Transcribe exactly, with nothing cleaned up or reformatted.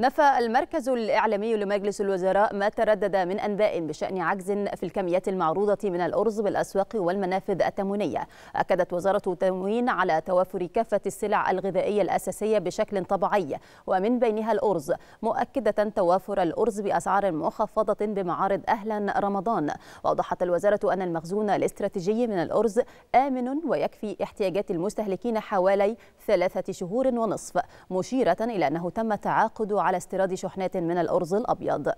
نفى المركز الإعلامي لمجلس الوزراء ما تردد من أنباء بشأن عجز في الكميات المعروضة من الأرز بالأسواق والمنافذ التموينية. أكدت وزارة التموين على توافر كافة السلع الغذائية الأساسية بشكل طبيعي ومن بينها الأرز، مؤكدة توافر الأرز بأسعار مخفضة بمعارض أهلا رمضان. وأوضحت الوزارة أن المخزون الاستراتيجي من الأرز آمن ويكفي احتياجات المستهلكين حوالي ثلاثة شهور ونصف، مشيرة إلى أنه تم التعاقد على استيراد شحنات من الأرز الأبيض.